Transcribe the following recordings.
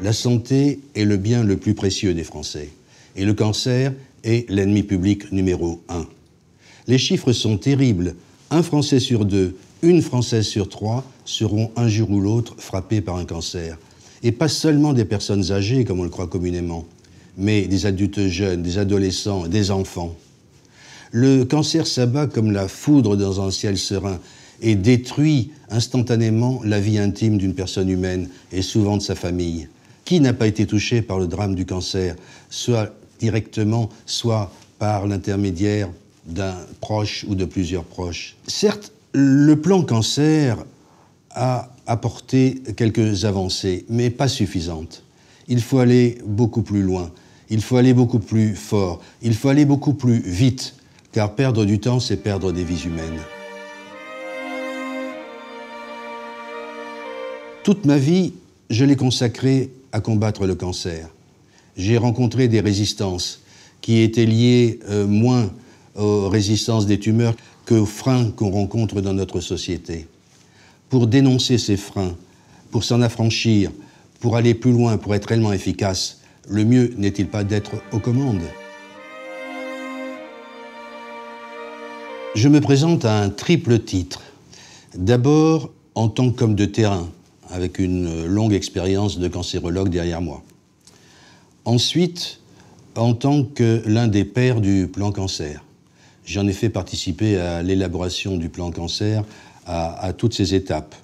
La santé est le bien le plus précieux des Français, et le cancer est l'ennemi public numéro 1. Les chiffres sont terribles. Un Français sur deux, une Française sur trois seront un jour ou l'autre frappés par un cancer. Et pas seulement des personnes âgées, comme on le croit communément, mais des adultes jeunes, des adolescents, des enfants. Le cancer s'abat comme la foudre dans un ciel serein et détruit instantanément la vie intime d'une personne humaine et souvent de sa famille. Qui n'a pas été touché par le drame du cancer, soit directement, soit par l'intermédiaire d'un proche ou de plusieurs proches? Certes, le plan cancer a apporté quelques avancées, mais pas suffisantes. Il faut aller beaucoup plus loin, il faut aller beaucoup plus fort, il faut aller beaucoup plus vite, car perdre du temps, c'est perdre des vies humaines. Toute ma vie, je l'ai consacrée à combattre le cancer. J'ai rencontré des résistances qui étaient liées moins aux résistances des tumeurs qu'aux freins qu'on rencontre dans notre société. Pour dénoncer ces freins, pour s'en affranchir, pour aller plus loin, pour être réellement efficace, le mieux n'est-il pas d'être aux commandes? Je me présente à un triple titre. D'abord, en tant qu'homme de terrain, avec une longue expérience de cancérologue derrière moi. Ensuite, en tant que l'un des pères du plan cancer. J'en ai fait participer à l'élaboration du plan cancer à toutes ces étapes.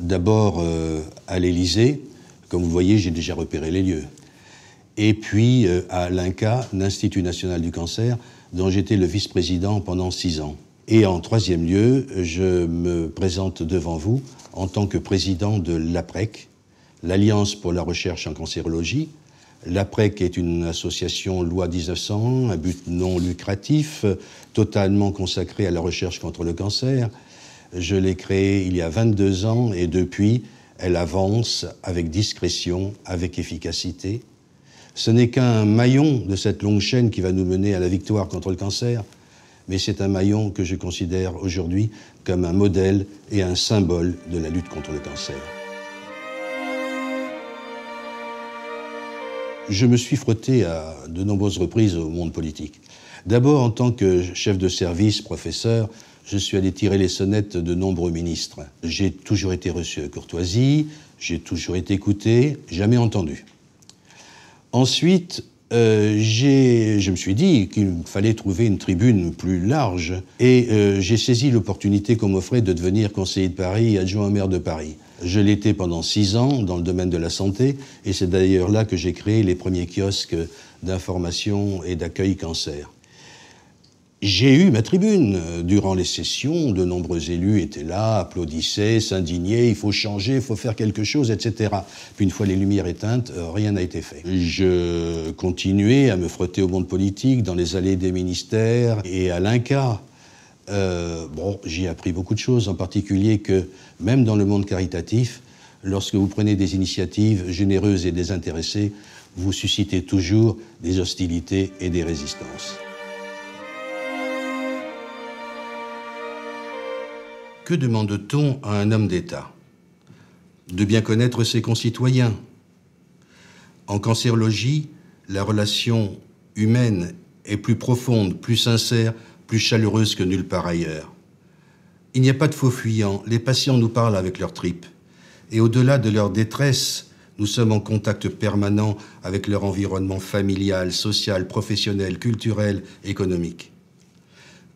D'abord à l'Élysée, comme vous voyez, j'ai déjà repéré les lieux. Et puis à l'Inca, l'Institut national du cancer, dont j'étais le vice-président pendant 6 ans. Et en troisième lieu, je me présente devant vous en tant que président de l'APREC, l'Alliance pour la recherche en cancérologie. L'APREC est une association loi 1901, à but non lucratif, totalement consacrée à la recherche contre le cancer. Je l'ai créée il y a 22 ans et depuis, elle avance avec discrétion, avec efficacité. Ce n'est qu'un maillon de cette longue chaîne qui va nous mener à la victoire contre le cancer, mais c'est un maillon que je considère aujourd'hui comme un modèle et un symbole de la lutte contre le cancer. Je me suis frotté à de nombreuses reprises au monde politique. D'abord, en tant que chef de service, professeur, je suis allé tirer les sonnettes de nombreux ministres. J'ai toujours été reçu à courtoisie, j'ai toujours été écouté, jamais entendu. Ensuite, je me suis dit qu'il fallait trouver une tribune plus large et j'ai saisi l'opportunité qu'on m'offrait de devenir conseiller de Paris et adjoint au maire de Paris. Je l'étais pendant 6 ans dans le domaine de la santé et c'est d'ailleurs là que j'ai créé les premiers kiosques d'information et d'accueil cancer. J'ai eu ma tribune. Durant les sessions, de nombreux élus étaient là, applaudissaient, s'indignaient, il faut changer, il faut faire quelque chose, etc. Puis une fois les lumières éteintes, rien n'a été fait. Je continuais à me frotter au monde politique, dans les allées des ministères et à l'Inca. Bon, j'ai appris beaucoup de choses, en particulier que, même dans le monde caritatif, lorsque vous prenez des initiatives généreuses et désintéressées, vous suscitez toujours des hostilités et des résistances. Que demande-t-on à un homme d'État? De bien connaître ses concitoyens. En cancérologie, la relation humaine est plus profonde, plus sincère, plus chaleureuse que nulle part ailleurs. Il n'y a pas de faux fuyants, les patients nous parlent avec leurs tripes. Et au-delà de leur détresse, nous sommes en contact permanent avec leur environnement familial, social, professionnel, culturel, économique.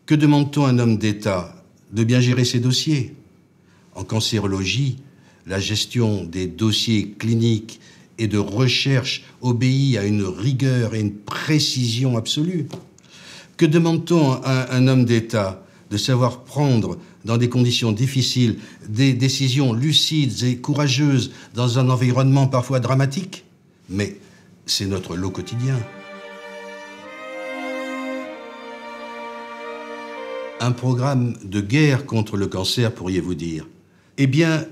Que demande-t-on à un homme d'État? De bien gérer ses dossiers. En cancérologie, la gestion des dossiers cliniques et de recherche obéit à une rigueur et une précision absolue. Que demande-t-on à un homme d'État? De savoir prendre, dans des conditions difficiles, des décisions lucides et courageuses dans un environnement parfois dramatique. Mais c'est notre lot quotidien. Un programme de guerre contre le cancer, pourriez-vous dire? Eh bien,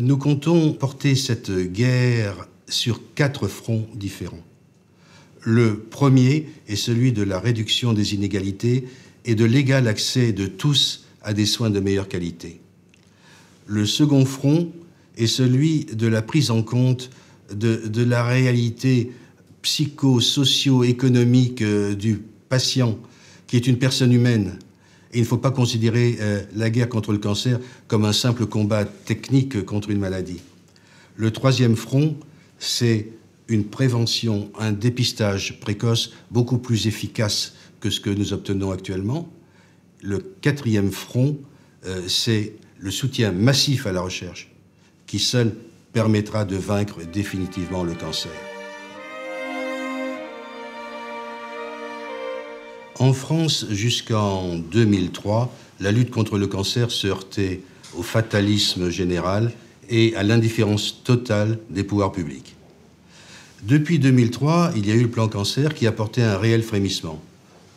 nous comptons porter cette guerre sur 4 fronts différents. Le premier est celui de la réduction des inégalités et de l'égal accès de tous à des soins de meilleure qualité. Le second front est celui de la prise en compte de la réalité psycho-socio-économique du patient, qui est une personne humaine. Et il ne faut pas considérer la guerre contre le cancer comme un simple combat technique contre une maladie. Le troisième front, c'est une prévention, un dépistage précoce beaucoup plus efficace que ce que nous obtenons actuellement. Le quatrième front, c'est le soutien massif à la recherche, qui seul permettra de vaincre définitivement le cancer. En France, jusqu'en 2003, la lutte contre le cancer se heurtait au fatalisme général et à l'indifférence totale des pouvoirs publics. Depuis 2003, il y a eu le plan cancer qui apportait un réel frémissement.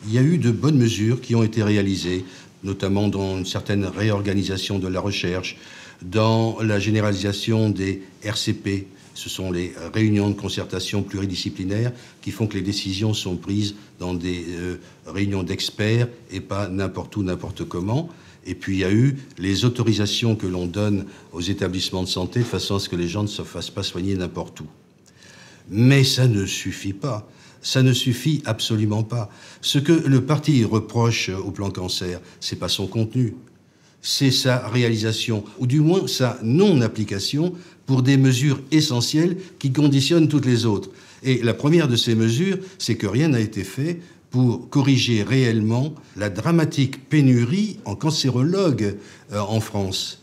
Il y a eu de bonnes mesures qui ont été réalisées, notamment dans une certaine réorganisation de la recherche, dans la généralisation des RCP. Ce sont les réunions de concertation pluridisciplinaires qui font que les décisions sont prises dans des réunions d'experts et pas n'importe où, n'importe comment. Et puis il y a eu les autorisations que l'on donne aux établissements de santé de façon à ce que les gens ne se fassent pas soigner n'importe où. Mais ça ne suffit pas. Ça ne suffit absolument pas. Ce que le parti reproche au plan cancer, c'est pas son contenu. C'est sa réalisation, ou du moins sa non-application, pour des mesures essentielles qui conditionnent toutes les autres. Et la première de ces mesures, c'est que rien n'a été fait pour corriger réellement la dramatique pénurie en cancérologues en France.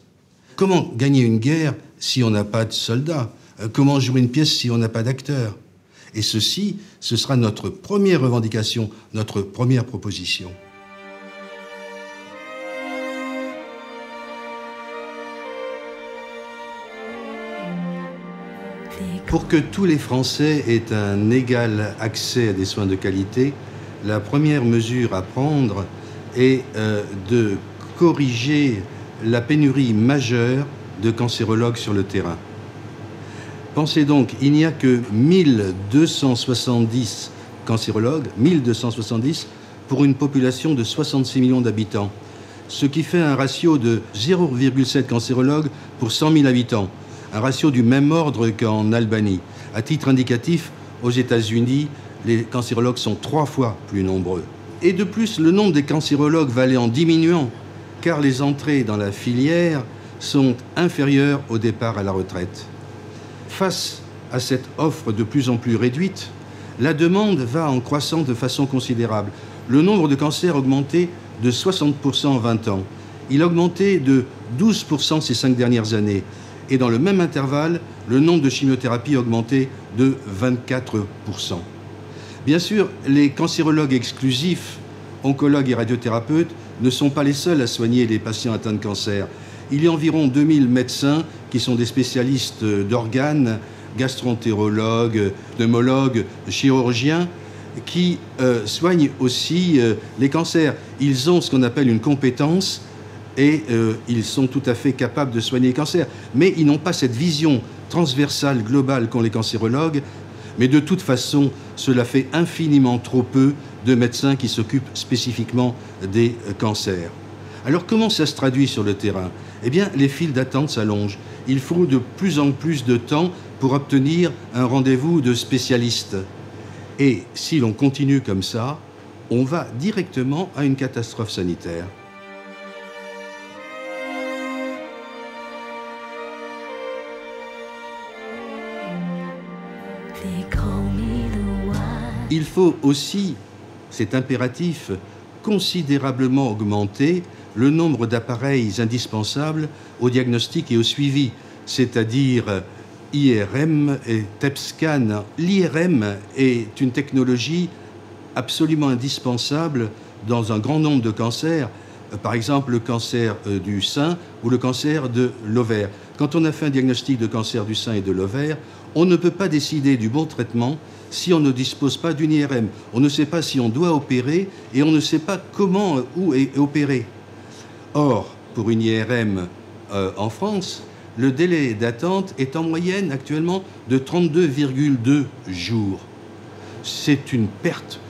Comment gagner une guerre si on n'a pas de soldats? Comment jouer une pièce si on n'a pas d'acteurs? Et ceci, ce sera notre première revendication, notre première proposition. Pour que tous les Français aient un égal accès à des soins de qualité, la première mesure à prendre est de corriger la pénurie majeure de cancérologues sur le terrain. Pensez donc, il n'y a que 1270 cancérologues, 1270 pour une population de 66 millions d'habitants, ce qui fait un ratio de 0,7 cancérologues pour 100 000 habitants. Un ratio du même ordre qu'en Albanie. À titre indicatif, aux États-Unis, les cancérologues sont 3 fois plus nombreux. Et de plus, le nombre des cancérologues va aller en diminuant, car les entrées dans la filière sont inférieures au départ à la retraite. Face à cette offre de plus en plus réduite, la demande va en croissant de façon considérable. Le nombre de cancers a augmenté de 60% en 20 ans. Il a augmenté de 12% ces 5 dernières années. Et dans le même intervalle, le nombre de chimiothérapies a augmenté de 24%. Bien sûr, les cancérologues exclusifs, oncologues et radiothérapeutes, ne sont pas les seuls à soigner les patients atteints de cancer. Il y a environ 2000 médecins qui sont des spécialistes d'organes, gastroentérologues, pneumologues, chirurgiens, qui soignent aussi les cancers. Ils ont ce qu'on appelle une compétence, et ils sont tout à fait capables de soigner les cancers. Mais ils n'ont pas cette vision transversale, globale qu'ont les cancérologues. Mais de toute façon, cela fait infiniment trop peu de médecins qui s'occupent spécifiquement des cancers. Alors comment ça se traduit sur le terrain? Eh bien, les files d'attente s'allongent. Il faut de plus en plus de temps pour obtenir un rendez-vous de spécialiste. Et si l'on continue comme ça, on va directement à une catastrophe sanitaire. Il faut aussi, c'est impératif, considérablement augmenter le nombre d'appareils indispensables au diagnostic et au suivi, c'est-à-dire IRM et TEPSCAN. L'IRM est une technologie absolument indispensable dans un grand nombre de cancers, par exemple le cancer du sein ou le cancer de l'ovaire. Quand on a fait un diagnostic de cancer du sein et de l'ovaire, on ne peut pas décider du bon traitement si on ne dispose pas d'une IRM. On ne sait pas si on doit opérer et on ne sait pas comment, où opérer. Or, pour une IRM en France, le délai d'attente est en moyenne actuellement de 32,2 jours. C'est une perte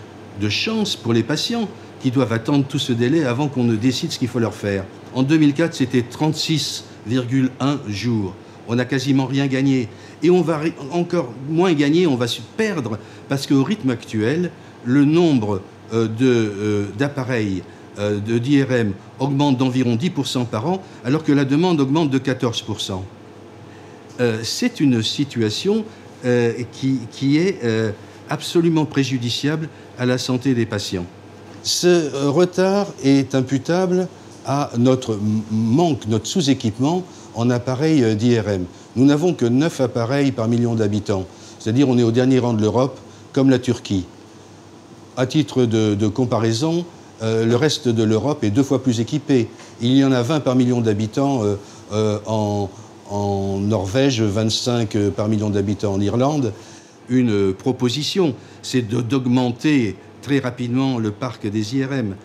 de chance pour les patients qui doivent attendre tout ce délai avant qu'on ne décide ce qu'il faut leur faire. En 2004, c'était 36,1 jours. on n'a quasiment rien gagné. Et on va encore moins gagner, on va perdre, parce qu'au rythme actuel, le nombre d'appareils d'IRM augmente d'environ 10% par an, alors que la demande augmente de 14%. C'est une situation qui est absolument préjudiciable à la santé des patients. Ce retard est imputable à notre manque, notre sous-équipement en appareils d'IRM. Nous n'avons que 9 appareils par million d'habitants, c'est-à-dire on est au dernier rang de l'Europe, comme la Turquie. À titre de comparaison, le reste de l'Europe est 2 fois plus équipé. Il y en a 20 par million d'habitants en Norvège, 25 par million d'habitants en Irlande. Une proposition, c'est d'augmenter très rapidement le parc des IRM.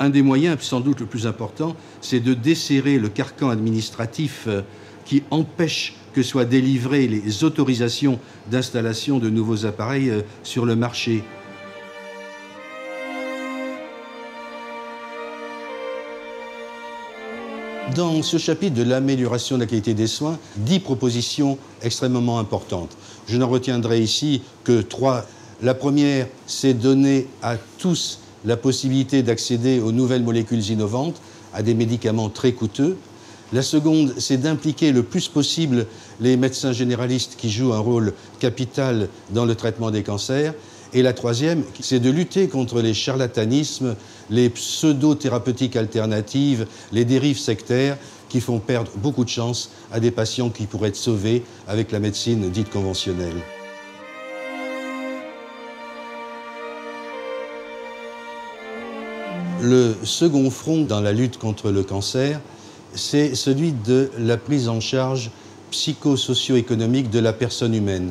Un des moyens, sans doute le plus important, c'est de desserrer le carcan administratif qui empêche que soient délivrées les autorisations d'installation de nouveaux appareils sur le marché. Dans ce chapitre de l'amélioration de la qualité des soins, 10 propositions extrêmement importantes. Je n'en retiendrai ici que 3. La première, c'est donner à tous la possibilité d'accéder aux nouvelles molécules innovantes, à des médicaments très coûteux. La seconde, c'est d'impliquer le plus possible les médecins généralistes qui jouent un rôle capital dans le traitement des cancers. Et la troisième, c'est de lutter contre les charlatanismes, les pseudo-thérapeutiques alternatives, les dérives sectaires qui font perdre beaucoup de chance à des patients qui pourraient être sauvés avec la médecine dite conventionnelle. Le second front dans la lutte contre le cancer, c'est celui de la prise en charge psychosocio-économique de la personne humaine.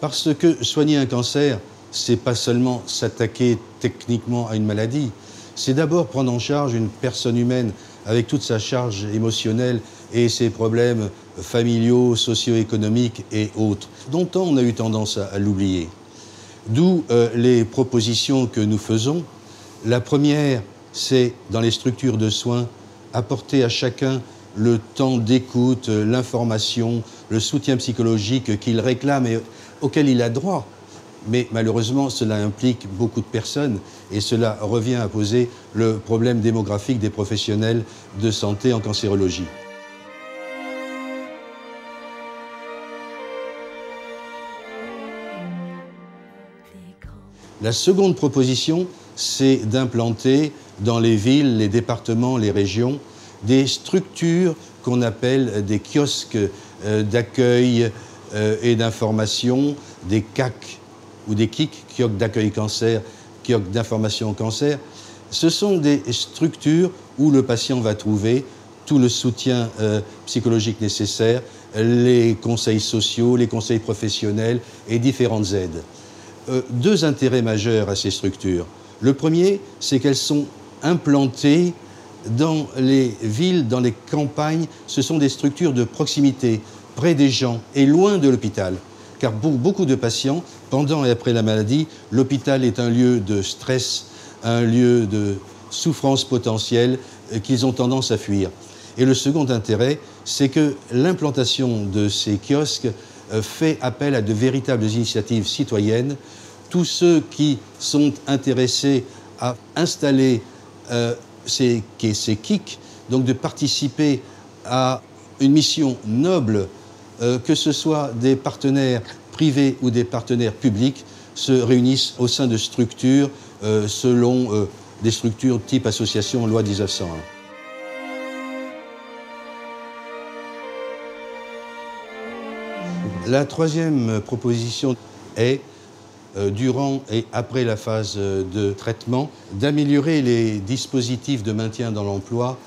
Parce que soigner un cancer, c'est pas seulement s'attaquer techniquement à une maladie, c'est d'abord prendre en charge une personne humaine avec toute sa charge émotionnelle et ses problèmes familiaux, socio-économiques et autres. Longtemps, on a eu tendance à l'oublier. D'où les propositions que nous faisons. La première, c'est dans les structures de soins, apporter à chacun le temps d'écoute, l'information, le soutien psychologique qu'il réclame et auquel il a droit. Mais malheureusement, cela implique beaucoup de personnes et cela revient à poser le problème démographique des professionnels de santé en cancérologie. La seconde proposition, c'est d'implanter dans les villes, les départements, les régions, des structures qu'on appelle des kiosques d'accueil et d'information, des KAC ou des KIC, kiosques d'accueil cancer, kiosques d'information cancer. Ce sont des structures où le patient va trouver tout le soutien psychologique nécessaire, les conseils sociaux, les conseils professionnels et différentes aides. 2 intérêts majeurs à ces structures. Le premier, c'est qu'elles sont implantées dans les villes, dans les campagnes. Ce sont des structures de proximité, près des gens et loin de l'hôpital. Car pour beaucoup de patients, pendant et après la maladie, l'hôpital est un lieu de stress, un lieu de souffrance potentielle qu'ils ont tendance à fuir. Et le second intérêt, c'est que l'implantation de ces kiosques fait appel à de véritables initiatives citoyennes. Tous ceux qui sont intéressés à installer ces KIC, donc de participer à une mission noble, que ce soit des partenaires privés ou des partenaires publics, se réunissent au sein de structures selon des structures type association en loi 1901. La troisième proposition est, durant et après la phase de traitement, d'améliorer les dispositifs de maintien dans l'emploi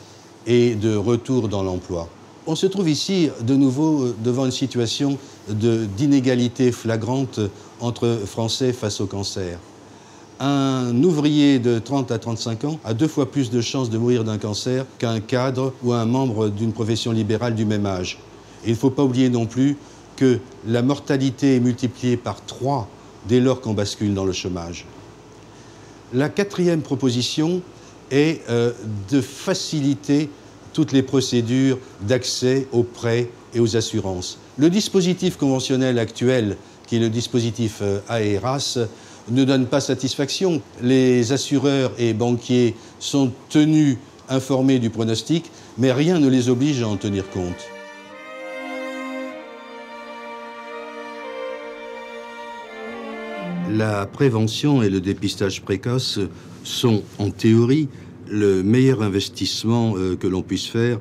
et de retour dans l'emploi. On se trouve ici de nouveau devant une situation d'inégalité flagrante entre Français face au cancer. Un ouvrier de 30 à 35 ans a 2 fois plus de chances de mourir d'un cancer qu'un cadre ou un membre d'une profession libérale du même âge. Et il ne faut pas oublier non plus que la mortalité est multipliée par 3 dès lors qu'on bascule dans le chômage. La quatrième proposition est de faciliter toutes les procédures d'accès aux prêts et aux assurances. Le dispositif conventionnel actuel, qui est le dispositif AERAS, ne donne pas satisfaction. Les assureurs et banquiers sont tenus informés du pronostic, mais rien ne les oblige à en tenir compte. La prévention et le dépistage précoce sont, en théorie, le meilleur investissement que l'on puisse faire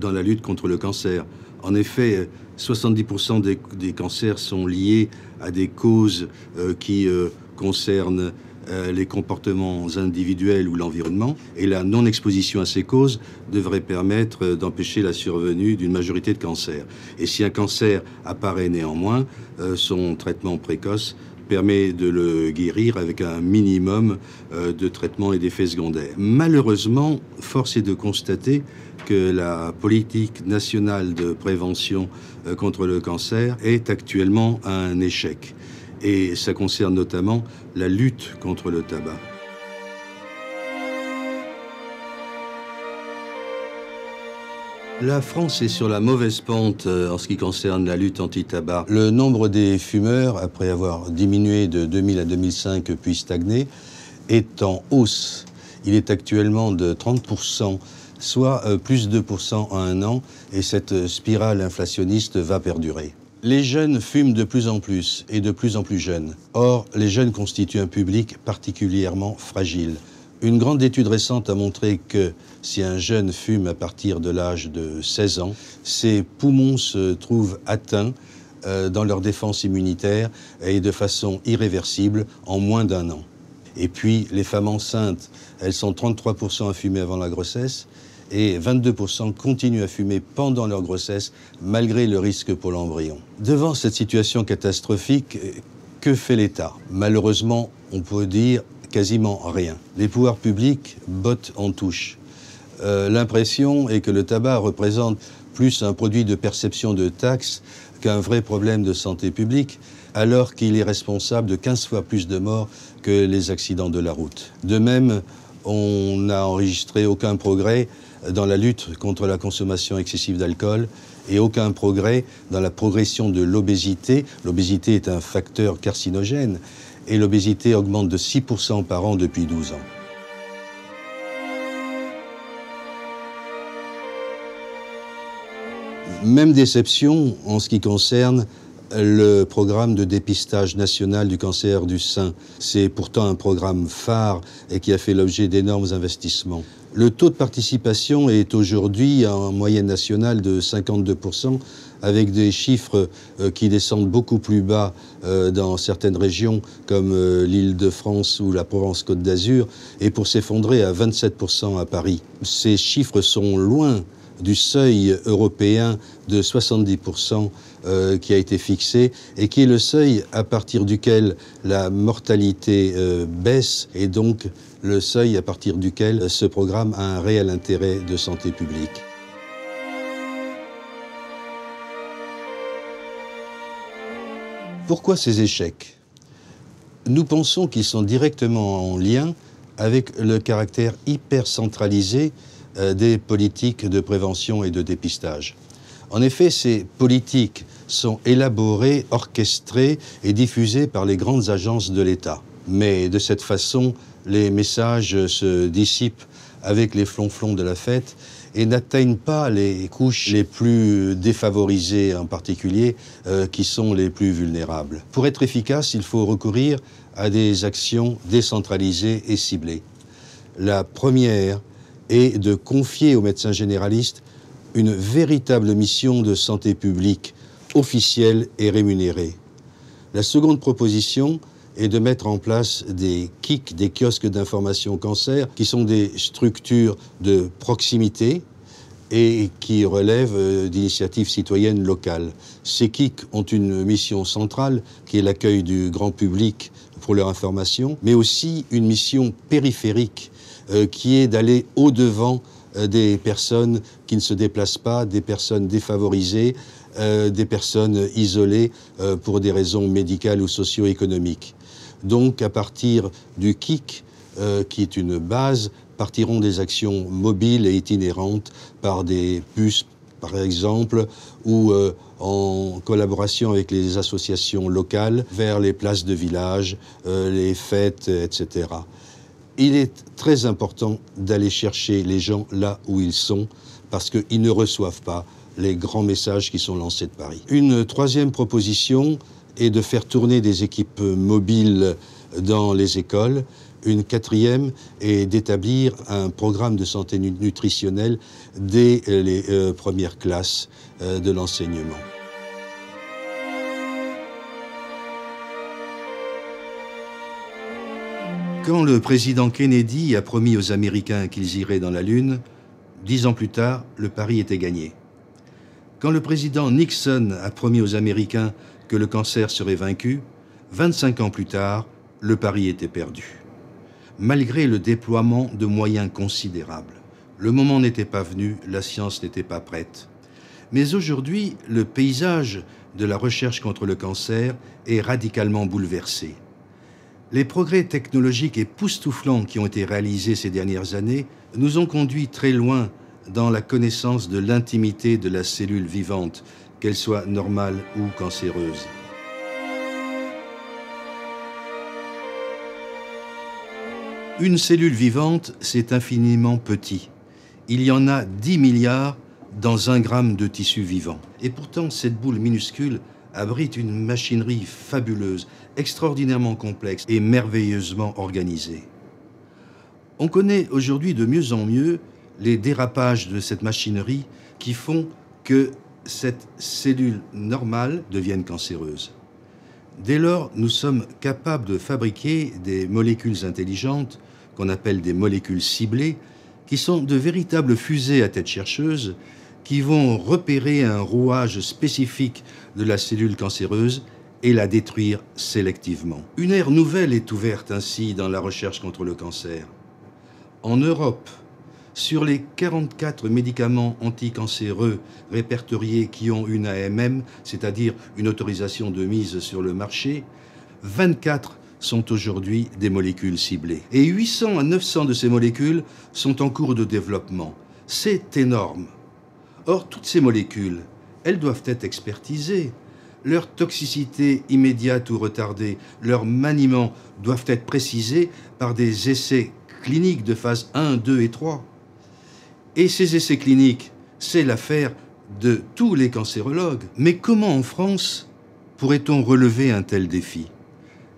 dans la lutte contre le cancer. En effet, 70% des cancers sont liés à des causes qui concernent les comportements individuels ou l'environnement, et la non-exposition à ces causes devrait permettre d'empêcher la survenue d'une majorité de cancers. Et si un cancer apparaît néanmoins, son traitement précoce permet de le guérir avec un minimum de traitements et d'effets secondaires. Malheureusement, force est de constater que la politique nationale de prévention contre le cancer est actuellement un échec. Et ça concerne notamment la lutte contre le tabac. La France est sur la mauvaise pente en ce qui concerne la lutte anti-tabac. Le nombre des fumeurs, après avoir diminué de 2000 à 2005 puis stagné, est en hausse. Il est actuellement de 30%, soit plus 2% en un an, et cette spirale inflationniste va perdurer. Les jeunes fument de plus en plus, et de plus en plus jeunes. Or, les jeunes constituent un public particulièrement fragile. Une grande étude récente a montré que si un jeune fume à partir de l'âge de 16 ans, ses poumons se trouvent atteints dans leur défense immunitaire et de façon irréversible en moins d'un an. Et puis les femmes enceintes, elles sont 33% à fumer avant la grossesse et 22% continuent à fumer pendant leur grossesse malgré le risque pour l'embryon. Devant cette situation catastrophique, que fait l'État? Malheureusement, on peut dire quasiment rien. Les pouvoirs publics bottent en touche. L'impression est que le tabac représente plus un produit de perception de taxes qu'un vrai problème de santé publique, alors qu'il est responsable de 15 fois plus de morts que les accidents de la route. De même, on n'a enregistré aucun progrès dans la lutte contre la consommation excessive d'alcool et aucun progrès dans la progression de l'obésité. L'obésité est un facteur carcinogène. Et l'obésité augmente de 6% par an depuis 12 ans. Même déception en ce qui concerne le programme de dépistage national du cancer du sein. C'est pourtant un programme phare et qui a fait l'objet d'énormes investissements. Le taux de participation est aujourd'hui en moyenne nationale de 52%, avec des chiffres qui descendent beaucoup plus bas dans certaines régions comme l'Île-de-France ou la Provence-Côte d'Azur, et pour s'effondrer à 27% à Paris. Ces chiffres sont loin du seuil européen de 70% qui a été fixé et qui est le seuil à partir duquel la mortalité baisse et donc le seuil à partir duquel ce programme a un réel intérêt de santé publique. Pourquoi ces échecs? Nous pensons qu'ils sont directement en lien avec le caractère hyper centralisé des politiques de prévention et de dépistage. En effet, ces politiques sont élaborées, orchestrées et diffusées par les grandes agences de l'État. Mais de cette façon, les messages se dissipent avec les flonflons de la fête et n'atteignent pas les couches les plus défavorisées en particulier, qui sont les plus vulnérables. Pour être efficace, il faut recourir à des actions décentralisées et ciblées. La première est de confier aux médecins généralistes une véritable mission de santé publique, officielle et rémunérée. La seconde proposition est de mettre en place des KIC, des kiosques d'information cancer, qui sont des structures de proximité et qui relèvent d'initiatives citoyennes locales. Ces KIC ont une mission centrale, qui est l'accueil du grand public pour leur information, mais aussi une mission périphérique, qui est d'aller au-devant des personnes qui ne se déplacent pas, des personnes défavorisées, des personnes isolées pour des raisons médicales ou socio-économiques. Donc à partir du KIC, qui est une base partiront des actions mobiles et itinérantes par des puces, par exemple, ou en collaboration avec les associations locales, vers les places de village, les fêtes, etc. Il est très important d'aller chercher les gens là où ils sont, parce qu'ils ne reçoivent pas les grands messages qui sont lancés de Paris. Une troisième proposition est de faire tourner des équipes mobiles dans les écoles. Une quatrième est d'établir un programme de santé nutritionnelle dès les premières classes de l'enseignement. Quand le président Kennedy a promis aux Américains qu'ils iraient dans la Lune, 10 ans plus tard, le pari était gagné. Quand le président Nixon a promis aux Américains que le cancer serait vaincu, 25 ans plus tard, le pari était perdu. Malgré le déploiement de moyens considérables, le moment n'était pas venu, la science n'était pas prête. Mais aujourd'hui, le paysage de la recherche contre le cancer est radicalement bouleversé. Les progrès technologiques époustouflants qui ont été réalisés ces dernières années nous ont conduits très loin dans la connaissance de l'intimité de la cellule vivante, qu'elle soit normale ou cancéreuse. Une cellule vivante, c'est infiniment petit. Il y en a 10 milliards dans 1 gramme de tissu vivant. Et pourtant, cette boule minuscule abrite une machinerie fabuleuse, extraordinairement complexe et merveilleusement organisée. On connaît aujourd'hui de mieux en mieux les dérapages de cette machinerie qui font que cette cellule normale devienne cancéreuse. Dès lors, nous sommes capables de fabriquer des molécules intelligentes, qu'on appelle des molécules ciblées, qui sont de véritables fusées à tête chercheuse, qui vont repérer un rouage spécifique de la cellule cancéreuse et la détruire sélectivement. Une ère nouvelle est ouverte ainsi dans la recherche contre le cancer. En Europe, sur les 44 médicaments anticancéreux répertoriés qui ont une AMM, c'est-à-dire une autorisation de mise sur le marché, 24 sont aujourd'hui des molécules ciblées. Et 800 à 900 de ces molécules sont en cours de développement. C'est énorme. Or, toutes ces molécules, elles doivent être expertisées. Leur toxicité immédiate ou retardée, leur maniement doivent être précisés par des essais cliniques de phase 1, 2 et 3. Et ces essais cliniques, c'est l'affaire de tous les cancérologues. Mais comment en France pourrait-on relever un tel défi?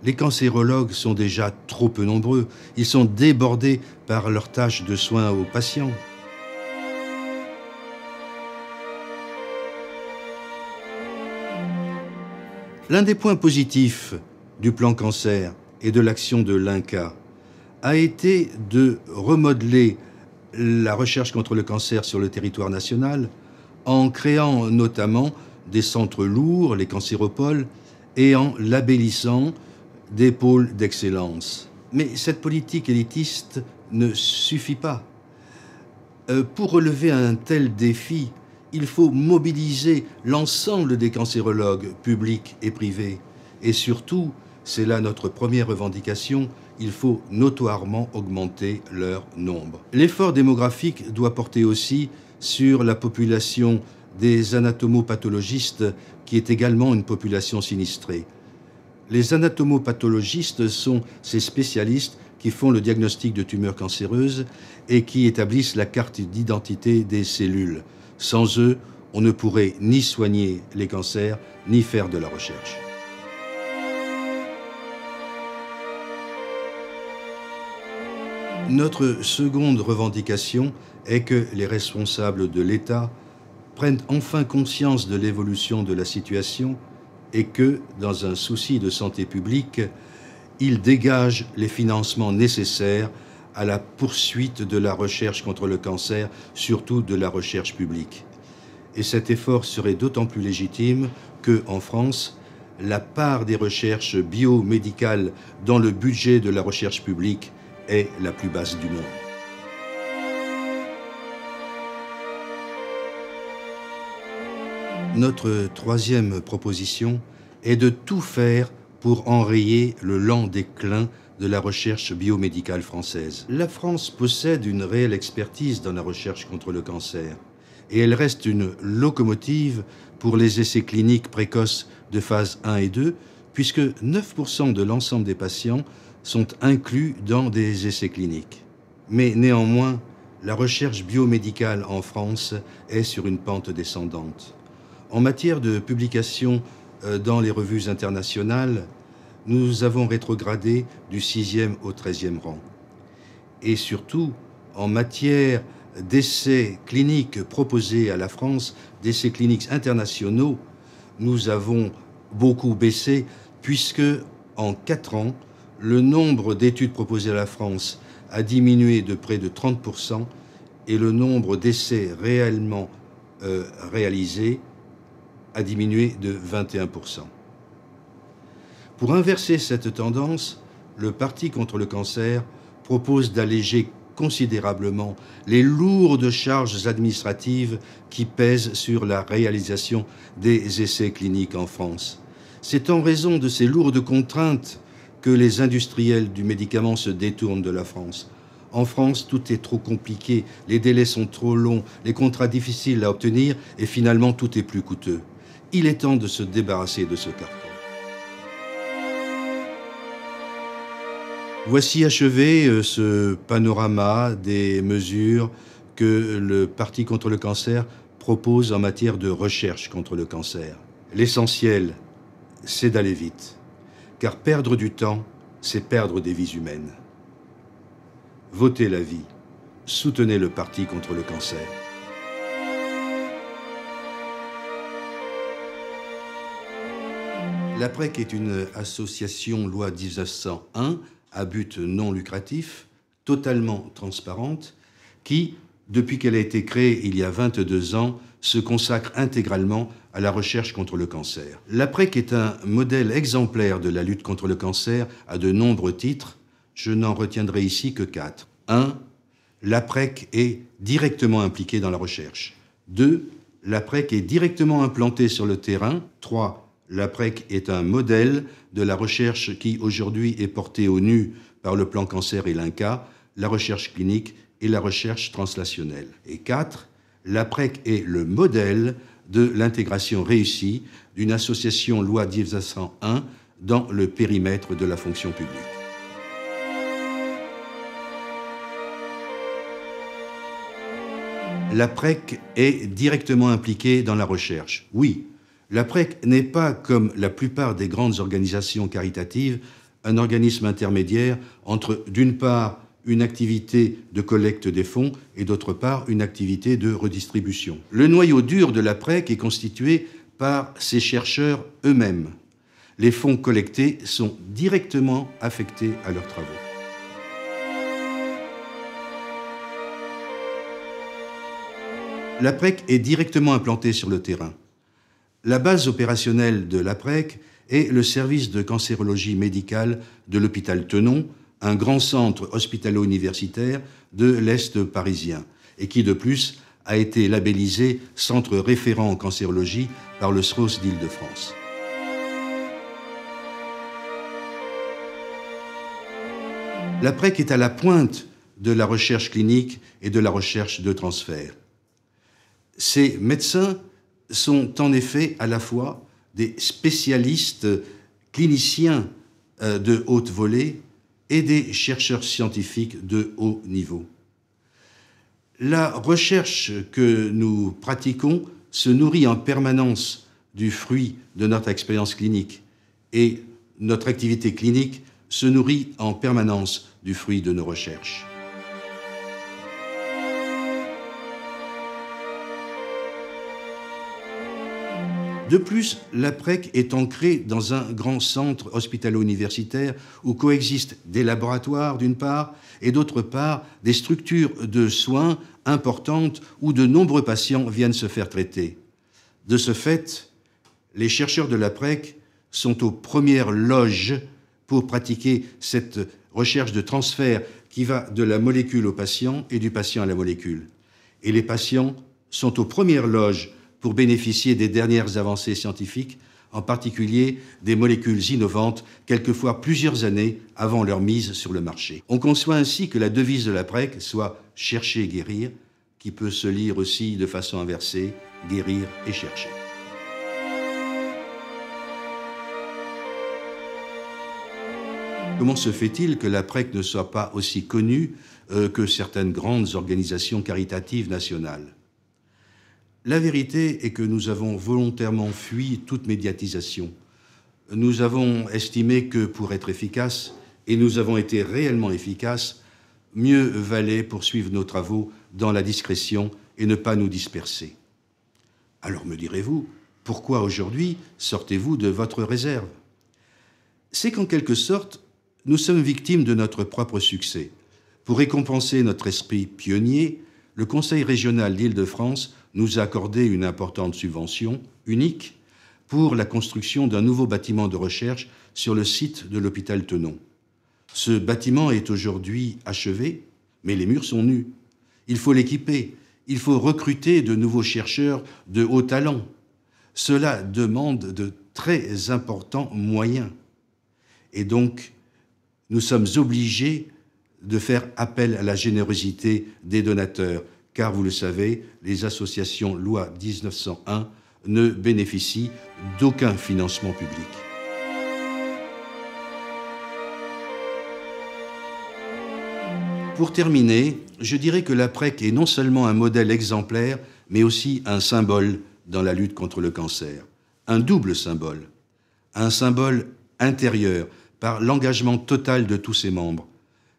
Les cancérologues sont déjà trop peu nombreux. Ils sont débordés par leurs tâches de soins aux patients. L'un des points positifs du plan cancer et de l'action de l'Inca a été de remodeler la recherche contre le cancer sur le territoire national en créant notamment des centres lourds, les cancéropoles, et en labellissant des pôles d'excellence. Mais cette politique élitiste ne suffit pas. Pour relever un tel défi, il faut mobiliser l'ensemble des cancérologues, publics et privés. Et surtout, c'est là notre première revendication, il faut notoirement augmenter leur nombre. L'effort démographique doit porter aussi sur la population des anatomopathologistes, qui est également une population sinistrée. Les anatomopathologistes sont ces spécialistes qui font le diagnostic de tumeurs cancéreuses et qui établissent la carte d'identité des cellules. Sans eux, on ne pourrait ni soigner les cancers, ni faire de la recherche. Notre seconde revendication est que les responsables de l'État prennent enfin conscience de l'évolution de la situation et que, dans un souci de santé publique, ils dégagent les financements nécessaires à la poursuite de la recherche contre le cancer, surtout de la recherche publique. Et cet effort serait d'autant plus légitime que, en France, la part des recherches biomédicales dans le budget de la recherche publique est la plus basse du monde. Notre troisième proposition est de tout faire pour enrayer le lent déclin de la recherche biomédicale française. La France possède une réelle expertise dans la recherche contre le cancer et elle reste une locomotive pour les essais cliniques précoces de phase 1 et 2 puisque 9% de l'ensemble des patients sont inclus dans des essais cliniques. Mais néanmoins, la recherche biomédicale en France est sur une pente descendante. En matière de publication dans les revues internationales, nous avons rétrogradé du 6e au 13e rang. Et surtout, en matière d'essais cliniques proposés à la France, d'essais cliniques internationaux, nous avons beaucoup baissé, puisque en 4 ans, le nombre d'études proposées à la France a diminué de près de 30% et le nombre d'essais réellement réalisés a diminué de 21%. Pour inverser cette tendance, le Parti contre le cancer propose d'alléger considérablement les lourdes charges administratives qui pèsent sur la réalisation des essais cliniques en France. C'est en raison de ces lourdes contraintes que les industriels du médicament se détournent de la France. En France, tout est trop compliqué, les délais sont trop longs, les contrats difficiles à obtenir et finalement tout est plus coûteux. Il est temps de se débarrasser de ce carcan. Voici achevé ce panorama des mesures que le Parti contre le cancer propose en matière de recherche contre le cancer. L'essentiel, c'est d'aller vite, car perdre du temps, c'est perdre des vies humaines. Votez la vie, soutenez le Parti contre le cancer. L'APREC est une association loi 1901 à but non lucratif, totalement transparente, qui, depuis qu'elle a été créée il y a 22 ans, se consacre intégralement à la recherche contre le cancer. L'APREC est un modèle exemplaire de la lutte contre le cancer à de nombreux titres. Je n'en retiendrai ici que 4. 1. L'APREC est directement impliquée dans la recherche. 2. L'APREC est directement implantée sur le terrain. 3. L'APREC est un modèle de la recherche qui aujourd'hui est portée au nu par le plan cancer et l'Inca, la recherche clinique et la recherche translationnelle. Et 4, l'APREC est le modèle de l'intégration réussie d'une association loi 1901 dans le périmètre de la fonction publique. L'APREC est directement impliquée dans la recherche, oui. L'APREC n'est pas, comme la plupart des grandes organisations caritatives, un organisme intermédiaire entre, d'une part, une activité de collecte des fonds et, d'autre part, une activité de redistribution. Le noyau dur de l'APREC est constitué par ses chercheurs eux-mêmes. Les fonds collectés sont directement affectés à leurs travaux. L'APREC est directement implantée sur le terrain. La base opérationnelle de l'APREC est le service de cancérologie médicale de l'hôpital Tenon, un grand centre hospitalo-universitaire de l'Est parisien, et qui de plus a été labellisé centre référent en cancérologie par le SROS d'Île-de-France. L'APREC est à la pointe de la recherche clinique et de la recherche de transfert. Ces médecins sont en effet à la fois des spécialistes cliniciens de haute volée et des chercheurs scientifiques de haut niveau. La recherche que nous pratiquons se nourrit en permanence du fruit de notre expérience clinique et notre activité clinique se nourrit en permanence du fruit de nos recherches. De plus, l'APREC est ancrée dans un grand centre hospitalo-universitaire où coexistent des laboratoires d'une part et d'autre part des structures de soins importantes où de nombreux patients viennent se faire traiter. De ce fait, les chercheurs de l'APREC sont aux premières loges pour pratiquer cette recherche de transfert qui va de la molécule au patient et du patient à la molécule. Et les patients sont aux premières loges pour bénéficier des dernières avancées scientifiques en particulier des molécules innovantes, quelquefois plusieurs années avant leur mise sur le marché. On conçoit ainsi que la devise de l'APREC soit « chercher et guérir », qui peut se lire aussi de façon inversée, « guérir et chercher ». Comment se fait-il que l'APREC ne soit pas aussi connue que certaines grandes organisations caritatives nationales? La vérité est que nous avons volontairement fui toute médiatisation. Nous avons estimé que pour être efficaces, et nous avons été réellement efficaces, mieux valait poursuivre nos travaux dans la discrétion et ne pas nous disperser. Alors me direz-vous, pourquoi aujourd'hui sortez-vous de votre réserve? C'est qu'en quelque sorte, nous sommes victimes de notre propre succès. Pour récompenser notre esprit pionnier, le Conseil régional d'Île-de-France nous a accordé une importante subvention unique pour la construction d'un nouveau bâtiment de recherche sur le site de l'hôpital Tenon. Ce bâtiment est aujourd'hui achevé, mais les murs sont nus. Il faut l'équiper, il faut recruter de nouveaux chercheurs de haut talent. Cela demande de très importants moyens. Et donc, nous sommes obligés de faire appel à la générosité des donateurs, car, vous le savez, les associations loi 1901 ne bénéficient d'aucun financement public. Pour terminer, je dirais que l'APREC est non seulement un modèle exemplaire, mais aussi un symbole dans la lutte contre le cancer. Un double symbole. Un symbole intérieur, par l'engagement total de tous ses membres.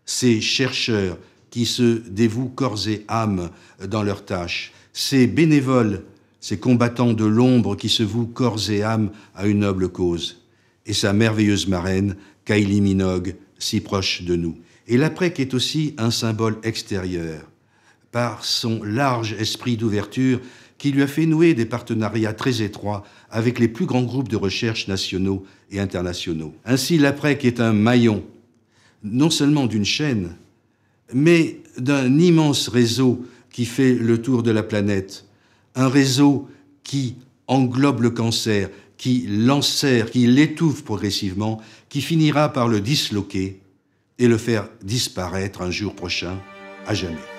Ces chercheurs qui se dévouent corps et âme dans leurs tâches, ces bénévoles, ces combattants de l'ombre qui se vouent corps et âme à une noble cause, et sa merveilleuse marraine, Kylie Minogue, si proche de nous. Et l'APREC est aussi un symbole extérieur, par son large esprit d'ouverture qui lui a fait nouer des partenariats très étroits avec les plus grands groupes de recherche nationaux et internationaux. Ainsi, l'APREC est un maillon, non seulement d'une chaîne, mais d'un immense réseau qui fait le tour de la planète. Un réseau qui englobe le cancer, qui l'enserre, qui l'étouffe progressivement, qui finira par le disloquer et le faire disparaître un jour prochain, à jamais.